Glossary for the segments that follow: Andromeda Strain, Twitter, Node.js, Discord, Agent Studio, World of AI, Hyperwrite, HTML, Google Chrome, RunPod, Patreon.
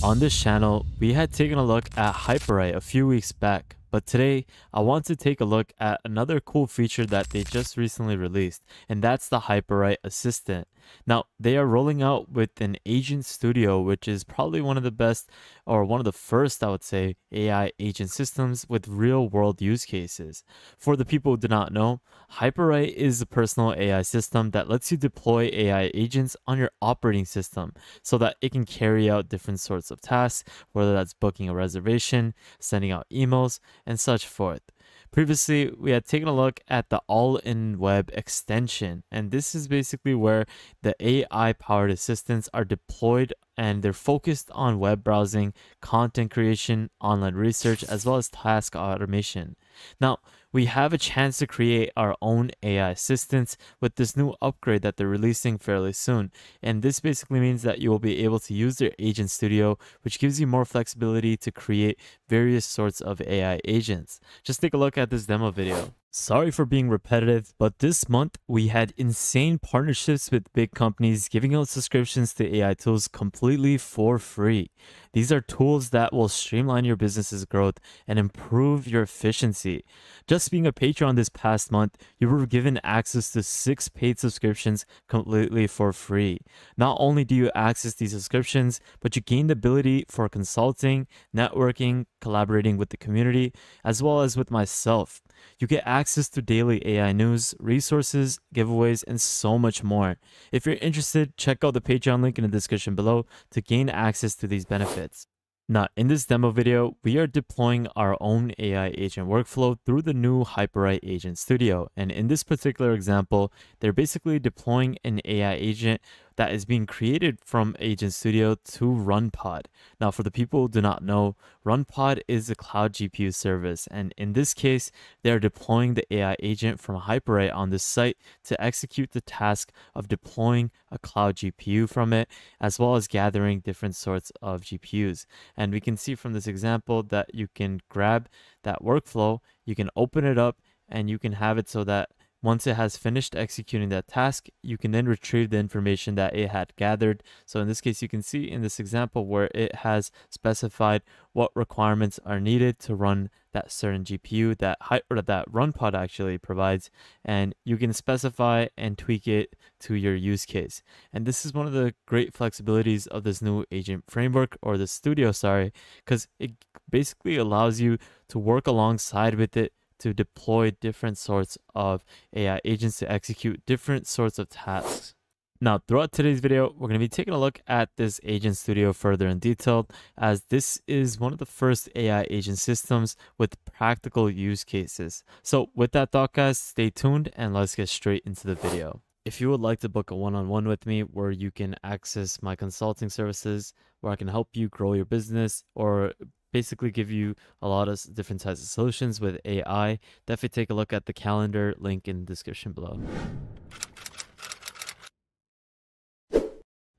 On this channel, we had taken a look at Hyperwrite a few weeks back, but today I want to take a look at another cool feature that they just recently released, and that's the Hyperwrite Assistant. Now, they are rolling out with an Agent Studio, which is probably one of the best, or one of the first, I would say, AI agent systems with real-world use cases. For the people who do not know, Hyperwrite is a personal AI system that lets you deploy AI agents on your operating system so that it can carry out different sorts of tasks, whether that's booking a reservation, sending out emails, and such forth. Previously, we had taken a look at the all-in-web extension, and this is basically where the AI-powered assistants are deployed and they're focused on web browsing, content creation, online research, as well as task automation. Now, we have a chance to create our own AI assistants with this new upgrade that they're releasing fairly soon. And this basically means that you will be able to use their Agent Studio, which gives you more flexibility to create various sorts of AI agents. Just take a look at this demo video. Sorry for being repetitive, but this month we had insane partnerships with big companies giving out subscriptions to AI tools completely for free. These are tools that will streamline your business's growth and improve your efficiency. Just being a Patreon this past month, you were given access to 6 paid subscriptions completely for free. Not only do you access these subscriptions, but you gain the ability for consulting, networking, collaborating with the community, as well as with myself. You get access to daily AI news, resources, giveaways, and so much more. If you're interested, check out the Patreon link in the description below to gain access to these benefits. Now, in this demo video, we are deploying our own AI agent workflow through the new Hyperwrite Agent Studio. And in this particular example, they're basically deploying an AI agent that is being created from Agent Studio to RunPod. Now, for the people who do not know, RunPod is a cloud GPU service. And in this case, they're deploying the AI agent from Hyperwrite on this site to execute the task of deploying a cloud GPU from it, as well as gathering different sorts of GPUs. And we can see from this example that you can grab that workflow, you can open it up, and you can have it so that once it has finished executing that task, you can then retrieve the information that it had gathered. So in this case, you can see in this example where it has specified what requirements are needed to run that certain GPU that RunPod actually provides, and you can specify and tweak it to your use case. And this is one of the great flexibilities of this new agent framework, or the studio, sorry, because it basically allows you to work alongside with it to deploy different sorts of AI agents to execute different sorts of tasks. Now, throughout today's video, we're going to be taking a look at this Agent Studio further in detail, as this is one of the first AI agent systems with practical use cases. So with that thought, guys, stay tuned and let's get straight into the video. If you would like to book a one-on-one with me where you can access my consulting services, where I can help you grow your business, or basically give you a lot of different types of solutions with AI, definitely take a look at the calendar link in the description below.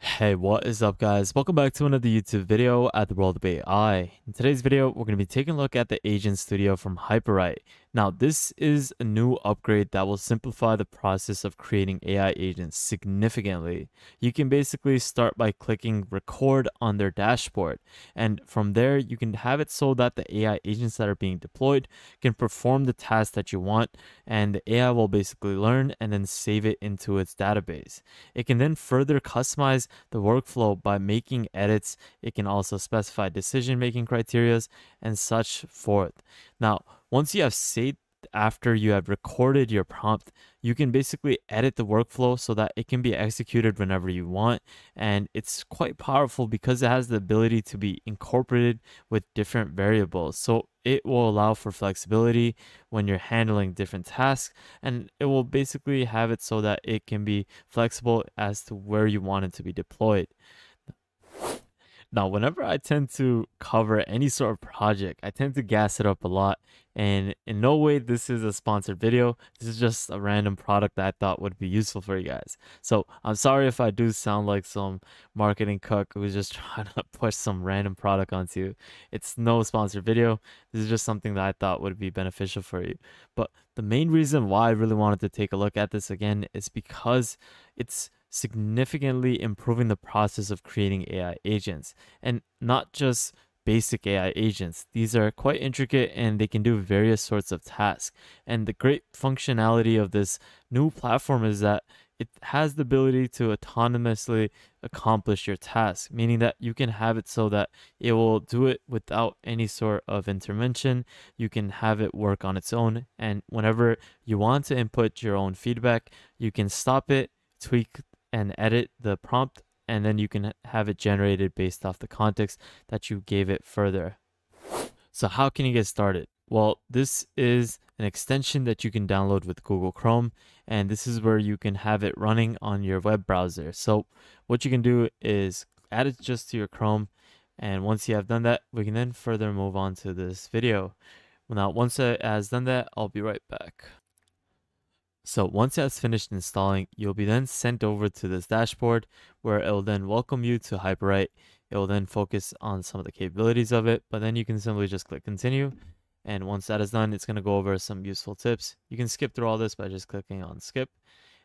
Hey, what is up, guys? Welcome back to another YouTube video at the World of AI. In today's video, we're going to be taking a look at the Agent Studio from Hyperwrite. Now, this is a new upgrade that will simplify the process of creating AI agents significantly. You can basically start by clicking record on their dashboard, and from there, you can have it so that the AI agents that are being deployed can perform the task that you want, and the AI will basically learn and then save it into its database. It can then further customize the workflow by making edits. It can also specify decision-making criteria and such forth. Now, once you have saved, after you have recorded your prompt, you can basically edit the workflow so that it can be executed whenever you want. And it's quite powerful because it has the ability to be incorporated with different variables. So it will allow for flexibility when you're handling different tasks, and it will basically have it so that it can be flexible as to where you want it to be deployed. Now, whenever I tend to cover any sort of project, I tend to gas it up a lot. And in no way this is a sponsored video. This is just a random product that I thought would be useful for you guys. So I'm sorry if I do sound like some marketing cuck who's just trying to push some random product onto you. It's no sponsored video. This is just something that I thought would be beneficial for you. But the main reason why I really wanted to take a look at this again is because it's significantly improving the process of creating AI agents, and not just basic AI agents. These are quite intricate and they can do various sorts of tasks. And the great functionality of this new platform is that it has the ability to autonomously accomplish your task, meaning that you can have it so that it will do it without any sort of intervention. You can have it work on its own, and whenever you want to input your own feedback, you can stop it, tweak and edit the prompt, and then you can have it generated based off the context that you gave it further. So how can you get started? Well, this is an extension that you can download with Google Chrome, and this is where you can have it running on your web browser. So what you can do is add it just to your Chrome, and once you have done that, we can then further move on to this video. Now, once it has done that, I'll be right back. So once it has finished installing, you'll be then sent over to this dashboard where it will then welcome you to Hyperwrite. It will then focus on some of the capabilities of it, but then you can simply just click continue. And once that is done, it's going to go over some useful tips. You can skip through all this by just clicking on skip.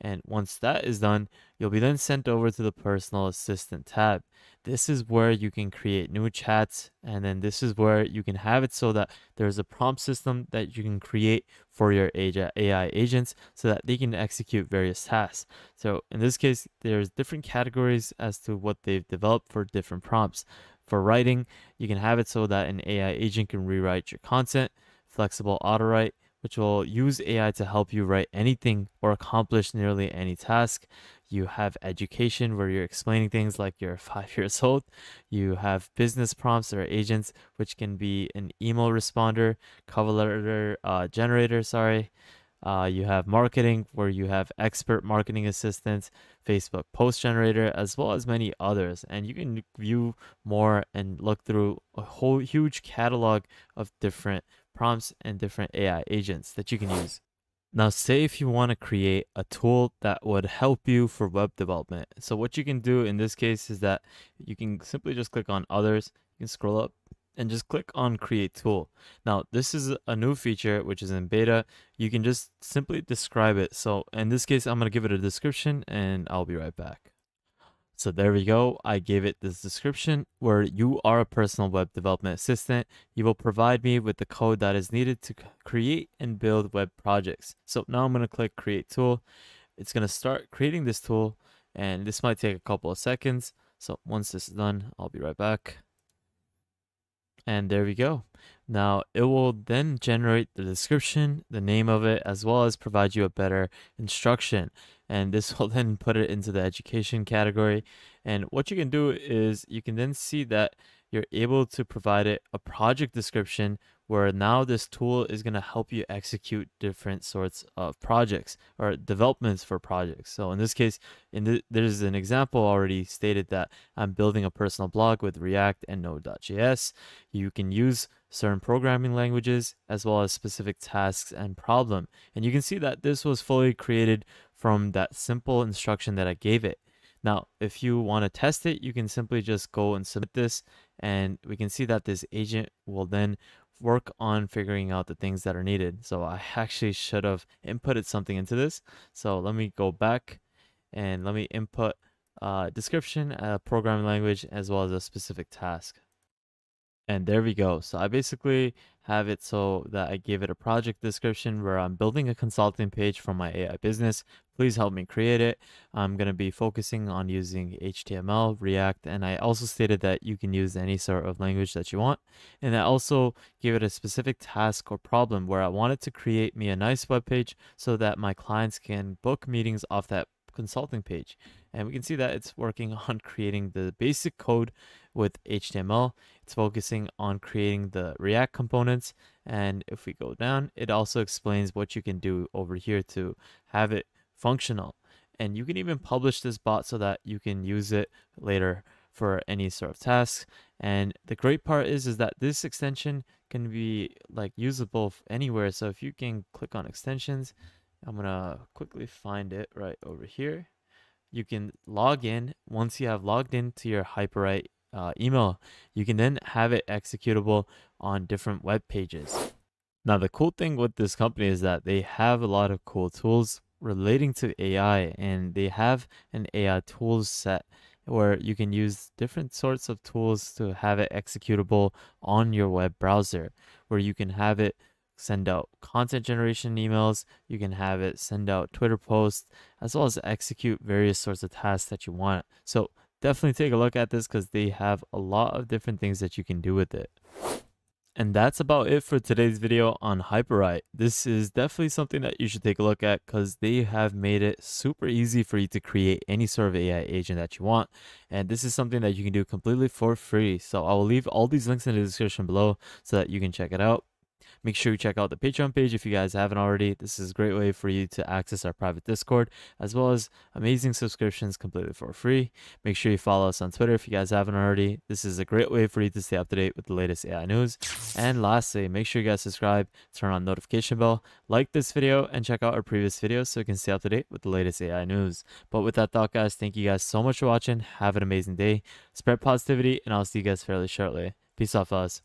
And once that is done, you'll be then sent over to the personal assistant tab. This is where you can create new chats. And then this is where you can have it so that there's a prompt system that you can create for your AI agents so that they can execute various tasks. So in this case, there's different categories as to what they've developed for different prompts. For writing, you can have it so that an AI agent can rewrite your content. Flexible autowrite, which will use AI to help you write anything or accomplish nearly any task. You have education, where you're explaining things like you're 5 years old. You have business prompts or agents, which can be an email responder, cover letter generator, you have marketing, where you have expert marketing assistants, Facebook post generator, as well as many others. And you can view more and look through a whole huge catalog of different prompts and different AI agents that you can use. Now, say if you want to create a tool that would help you for web development. So what you can do in this case is that you can simply just click on others. You can scroll up and just click on create tool. Now, this is a new feature which is in beta. You can just simply describe it. So in this case, I'm going to give it a description and I'll be right back. So there we go. I gave it this description where you are a personal web development assistant. You will provide me with the code that is needed to create and build web projects. So now I'm going to click create tool. It's going to start creating this tool, and this might take a couple of seconds. So once this is done, I'll be right back. And there we go. Now it will then generate the description, the name of it, as well as provide you a better instruction. And this will then put it into the education category. And what you can do is you can then see that you're able to provide it a project description, where now this tool is going to help you execute different sorts of projects or developments for projects. So in this case, there's an example already stated that I'm building a personal blog with React and Node.js. You can use certain programming languages as well as specific tasks and problem. And you can see that this was fully created from that simple instruction that I gave it. Now, if you want to test it, you can simply just go and submit this, and we can see that this agent will then work on figuring out the things that are needed. So I actually should have inputted something into this. So let me go back and let me input a description, a programming language, as well as a specific task. And there we go. So I basically have it so that I gave it a project description where I'm building a consulting page for my AI business. Please help me create it. I'm going to be focusing on using HTML, React, and I also stated that you can use any sort of language that you want. And I also gave it a specific task or problem where I wanted to create me a nice web page so that my clients can book meetings off that consulting page. And we can see that it's working on creating the basic code with HTML. It's focusing on creating the React components. And if we go down, it also explains what you can do over here to have it functional. And you can even publish this bot so that you can use it later for any sort of tasks. And the great part is that this extension can be like usable anywhere. So if you can click on extensions, I'm going to quickly find it right over here. You can log in. Once you have logged into your Hyperwrite email, you can then have it executable on different web pages. Now, the cool thing with this company is that they have a lot of cool tools relating to AI, and they have an AI tools set where you can use different sorts of tools to have it executable on your web browser, where you can have it send out content generation emails, you can have it send out Twitter posts, as well as execute various sorts of tasks that you want. So definitely take a look at this because they have a lot of different things that you can do with it. And that's about it for today's video on Hyperwrite. This is definitely something that you should take a look at because they have made it super easy for you to create any sort of AI agent that you want. And this is something that you can do completely for free. So I will leave all these links in the description below so that you can check it out. Make sure you check out the Patreon page if you guys haven't already. This is a great way for you to access our private Discord, as well as amazing subscriptions completely for free. Make sure you follow us on Twitter if you guys haven't already. This is a great way for you to stay up to date with the latest AI news. And lastly, make sure you guys subscribe, turn on notification bell, like this video, and check out our previous videos so you can stay up to date with the latest AI news. But with that thought, guys, thank you guys so much for watching. Have an amazing day. Spread positivity, and I'll see you guys fairly shortly. Peace out, fellas.